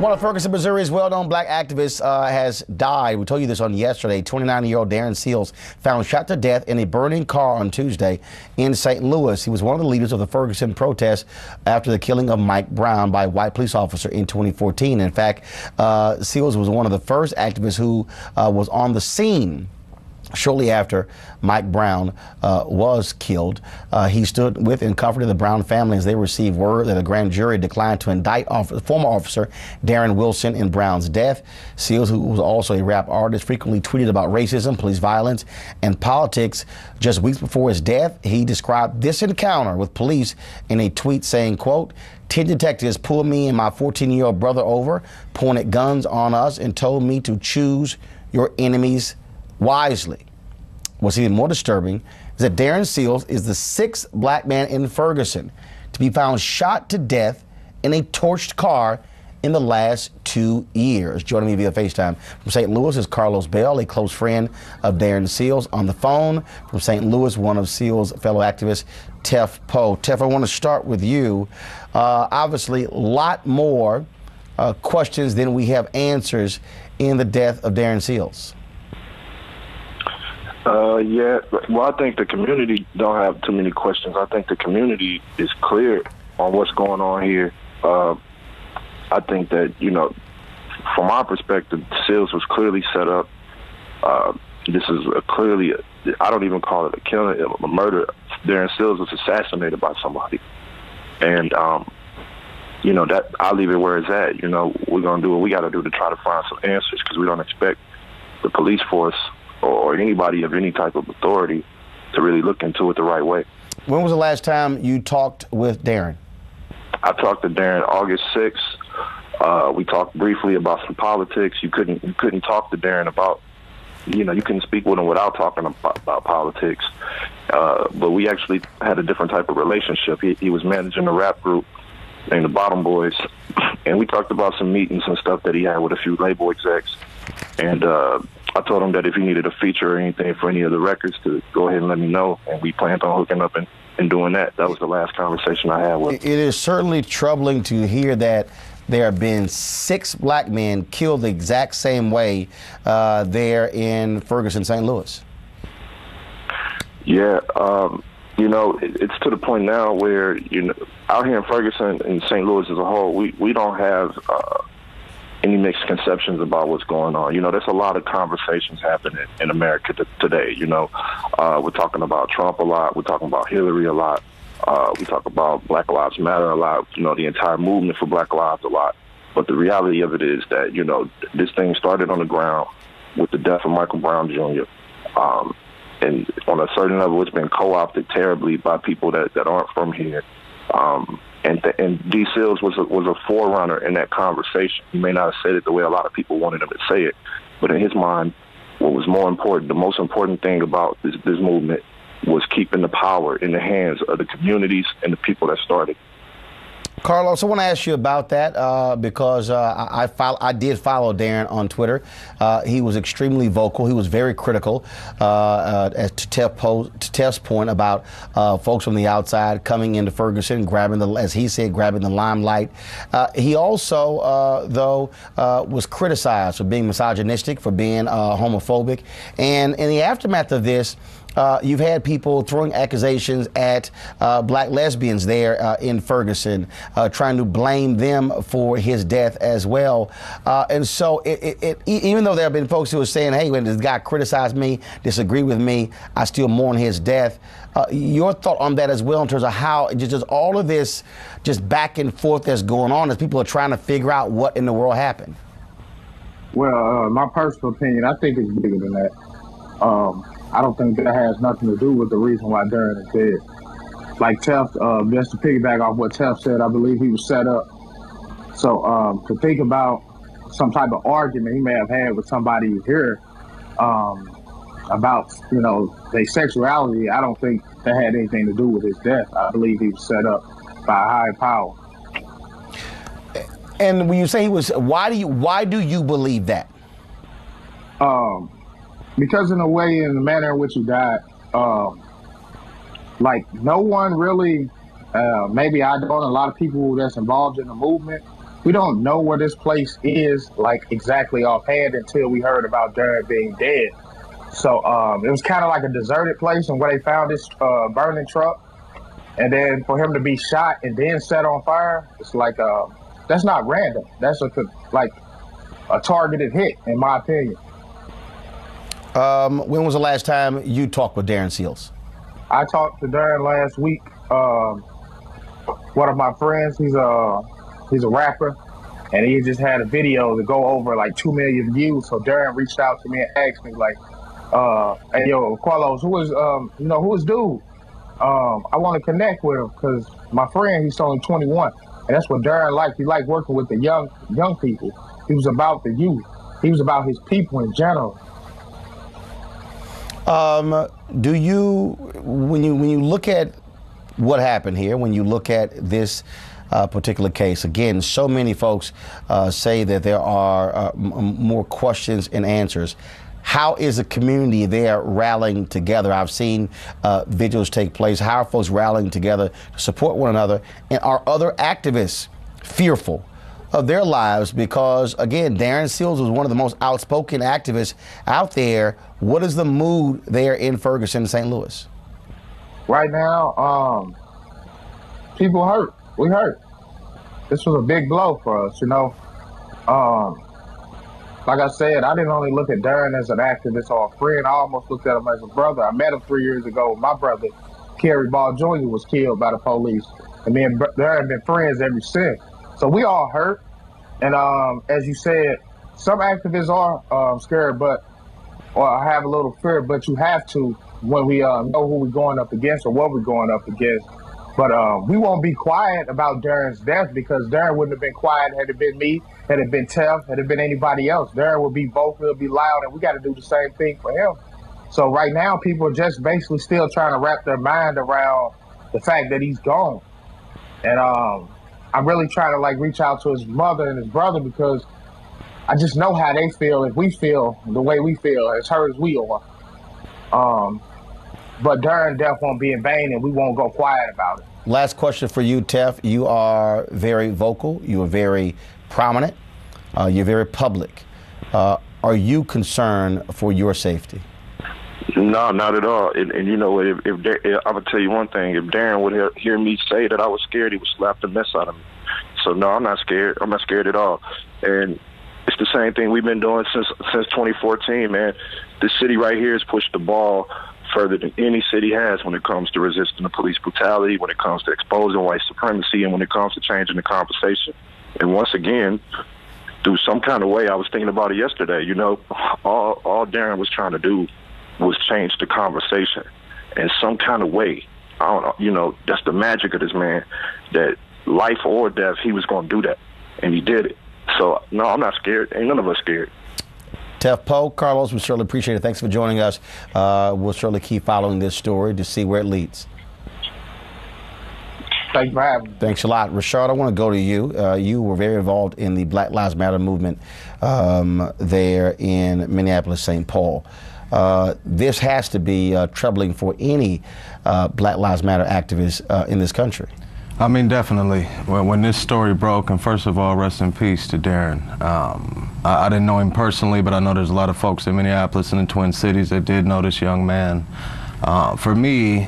One of Ferguson, Missouri's well-known black activists has died. We told you this on yesterday. 29-year-old Darren Seals found shot to death in a burning car on Tuesday in St. Louis. He was one of the leaders of the Ferguson protest after the killing of Mike Brown by a white police officer in 2014. In fact, Seals was one of the first activists who was on the scene shortly after Mike Brown was killed. He stood with and comforted the Brown family as they received word that a grand jury declined to indict former officer Darren Wilson in Brown's death. Seals, who was also a rap artist, frequently tweeted about racism, police violence, and politics. Just weeks before his death, he described this encounter with police in a tweet saying, quote, 10 detectives pulled me and my 14-year-old brother over, pointed guns on us, and told me to choose your enemies wisely. What's even more disturbing is that Darren Seals is the 6th black man in Ferguson to be found shot to death in a torched car in the last 2 years. Joining me via FaceTime from St. Louis is Carlos Bell, a close friend of Darren Seals. On the phone from St. Louis, one of Seals' fellow activists, Tef Poe. Tef, I want to start with you. Obviously, a lot more questions than we have answers in the death of Darren Seals. Yeah, well, I think the community don't have too many questions. I think the community is clear on what's going on here. I think that, you know, from our perspective, Seals was clearly set up. This is clearly, I don't even call it a killing, a murder. Darren Seals was assassinated by somebody. And, you know, that I'll leave it where it's at. You know, we're going to do what we got to do to try to find some answers because we don't expect the police force or anybody of any type of authority to really look into it the right way. When was the last time you talked with Darren? I talked to Darren August 6th. We talked briefly about some politics. You couldn't talk to Darren about, you know, you couldn't speak with him without talking about politics. But we actually had a different type of relationship. He was managing a rap group named the Bottom Boys, and we talked about some meetings and stuff that he had with a few label execs. And I told him that if he needed a feature or anything for any of the records to go ahead and let me know, and we planned on hooking up and doing that. That was the last conversation I had with him. It is certainly troubling to hear that there have been 6 black men killed the exact same way there in Ferguson, St. Louis. Yeah, you know, it's to the point now where, you know, out here in Ferguson and St. Louis as a whole, we don't have any mixed conceptions about what's going on. You know, there's a lot of conversations happening in America today. You know, we're talking about Trump a lot. We're talking about Hillary a lot. We talk about Black Lives Matter a lot. You know, the entire movement for Black Lives a lot. But the reality of it is that, you know, this thing started on the ground with the death of Michael Brown Jr. And on a certain level, it's been co-opted terribly by people that aren't from here. And D. Seals was a forerunner in that conversation. He may not have said it the way a lot of people wanted him to say it, but in his mind, what was more important, the most important thing about this movement was keeping the power in the hands of the communities and the people that started. Carlos, I want to ask you about that because I did follow Darren on Twitter. He was extremely vocal. He was very critical, to Tef's point, about folks from the outside coming into Ferguson, as he said, grabbing the limelight. He also, though, was criticized for being misogynistic, for being homophobic. And in the aftermath of this, you've had people throwing accusations at black lesbians there in Ferguson, trying to blame them for his death as well. And so even though there have been folks who are saying, hey, when this guy criticized me, disagreed with me, I still mourn his death. Your thought on that as well in terms of how just all of this just back and forth that's going on as people are trying to figure out what in the world happened? Well, my personal opinion, I think it's bigger than that. I don't think that has nothing to do with the reason why Darren is dead. Like Tef, just to piggyback off what Tef said, I believe he was set up. So to think about some type of argument he may have had with somebody here about, you know, their sexuality, I don't think that had anything to do with his death. I believe he was set up by a high power. And when you say he was, why do you believe that? Because in the way, in the manner in which he died, like no one really, maybe I don't, a lot of people that's involved in the movement, We don't know where this place is, like, exactly offhand until we heard about Darren being dead. So it was kind of like a deserted place, and where they found this burning truck. And then for him to be shot and then set on fire, it's like, that's not random. That's a targeted hit, in my opinion. When was the last time you talked with Darren Seals? I talked to Darren last week. One of my friends, he's a rapper, and he just had a video to go over like 2 million views. So Darren reached out to me and asked me, like, hey, yo, Carlos, who is dude? I want to connect with him because my friend, he's only 21. And that's what Darren liked. He liked working with the young people. He was about the youth. He was about his people in general. Do you, when you look at what happened here, when you look at this particular case, again, so many folks say that there are more questions and answers. How is the community there rallying together? I've seen vigils take place. How are folks rallying together to support one another? And are other activists fearful of their lives? Because, again, Darren Seals was one of the most outspoken activists out there. What is the mood there in Ferguson, St. Louis? Right now, people hurt. We hurt. This was a big blow for us, you know. Like I said, I didn't only look at Darren as an activist or a friend. I almost looked at him as a brother. I met him 3 years ago. My brother, Kerry Ball Jr., was killed by the police. And me and Darren have been friends ever since. So we all hurt. And as you said, some activists are scared, or have a little fear, but you have to when we know who we're going up against or what we're going up against. But we won't be quiet about Darren's death, because Darren wouldn't have been quiet had it been me, had it been Tef, had it been anybody else. Darren would be vocal, he'll be loud, and we got to do the same thing for him. So right now, people are just basically still trying to wrap their mind around the fact that he's gone. And I'm really trying to, like, reach out to his mother and his brother, because I just know how they feel if we feel the way we feel, as hurt as we are. But Darren's death won't be in vain, and we won't go quiet about it. Last question for you, Tef. You are very vocal. You are very prominent. You're very public. Are you concerned for your safety? No, not at all. And you know, I'm going to tell you one thing. If Darren would hear me say that I was scared, he would slap the mess out of me. So, no, I'm not scared. I'm not scared at all. And it's the same thing we've been doing since 2014, man. This city right here has pushed the ball further than any city has when it comes to resisting the police brutality, when it comes to exposing white supremacy, and when it comes to changing the conversation. And once again, through some kind of way, I was thinking about it yesterday, you know, all Darren was trying to do was change the conversation in some kind of way. I don't know, you know, that's the magic of this man, that life or death, he was going to do that, and he did it. So, no, I'm not scared. Ain't none of us scared. Tef Poe, Carlos, we certainly appreciate it. Thanks for joining us. We'll certainly keep following this story to see where it leads. Thanks for having me. Thanks a lot. Rashad, I want to go to you. You were very involved in the Black Lives Matter movement there in Minneapolis, St. Paul. This has to be troubling for any Black Lives Matter activist in this country. I mean, definitely. When this story broke, and first of all, rest in peace to Darren. I didn't know him personally, but I know there's a lot of folks in Minneapolis and the Twin Cities that did know this young man. For me,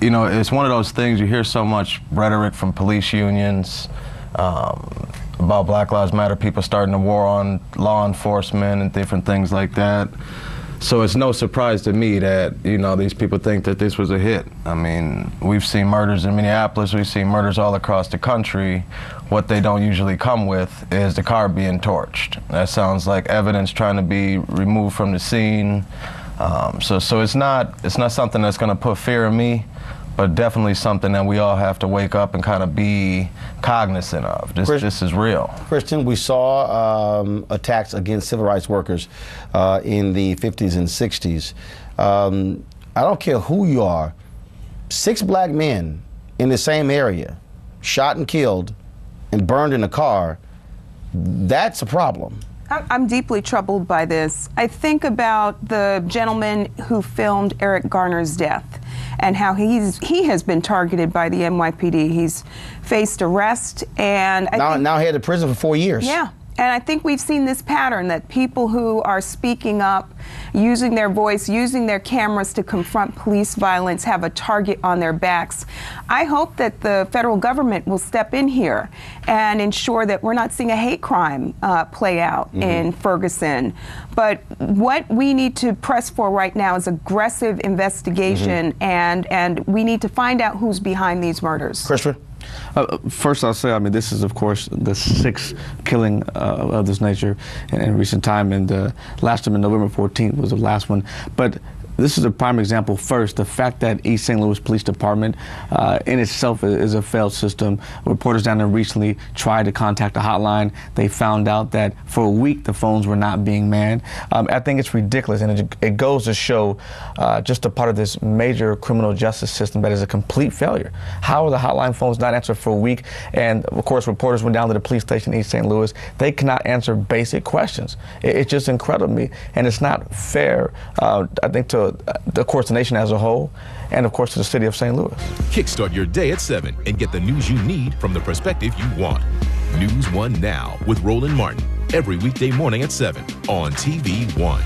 you know, it's one of those things, you hear so much rhetoric from police unions about Black Lives Matter, people starting a war on law enforcement and different things like that. So it's no surprise to me that, you know, these people think that this was a hit. I mean, we've seen murders in Minneapolis, we've seen murders all across the country. What they don't usually come with is the car being torched. That sounds like evidence trying to be removed from the scene. So it's not something that's going to put fear in me, but definitely something that we all have to wake up and kind of be cognizant of. This is real. Christian, we saw attacks against civil rights workers in the 50s and 60s. I don't care who you are, 6 black men in the same area, shot and killed and burned in a car, that's a problem. I'm deeply troubled by this. I think about the gentleman who filmed Eric Garner's death and how he has been targeted by the NYPD. He's faced arrest and now headed to prison for 4 years. Yeah. And I think we've seen this pattern that people who are speaking up, using their voice, using their cameras to confront police violence have a target on their backs. I hope that the federal government will step in here and ensure that we're not seeing a hate crime play out in Ferguson. But what we need to press for right now is aggressive investigation, and we need to find out who's behind these murders. Christopher? First, I'll say, I mean, this is, of course, the sixth killing of this nature in recent time, and the last one in November 14th was the last one. But this is a prime example. First, the fact that East St. Louis Police Department in itself is a failed system. Reporters down there recently tried to contact a hotline. They found out that for a week the phones were not being manned. I think it's ridiculous, and it goes to show just a part of this major criminal justice system that is a complete failure. How are the hotline phones not answered for a week? And of course, reporters went down to the police station in East St. Louis. They cannot answer basic questions. It's just incredible to me, and it's not fair, I think, to of course, the nation as a whole, and of course, to the city of St. Louis. Kickstart your day at 7 and get the news you need from the perspective you want. NewsOne Now with Roland Martin, every weekday morning at 7 on TV One.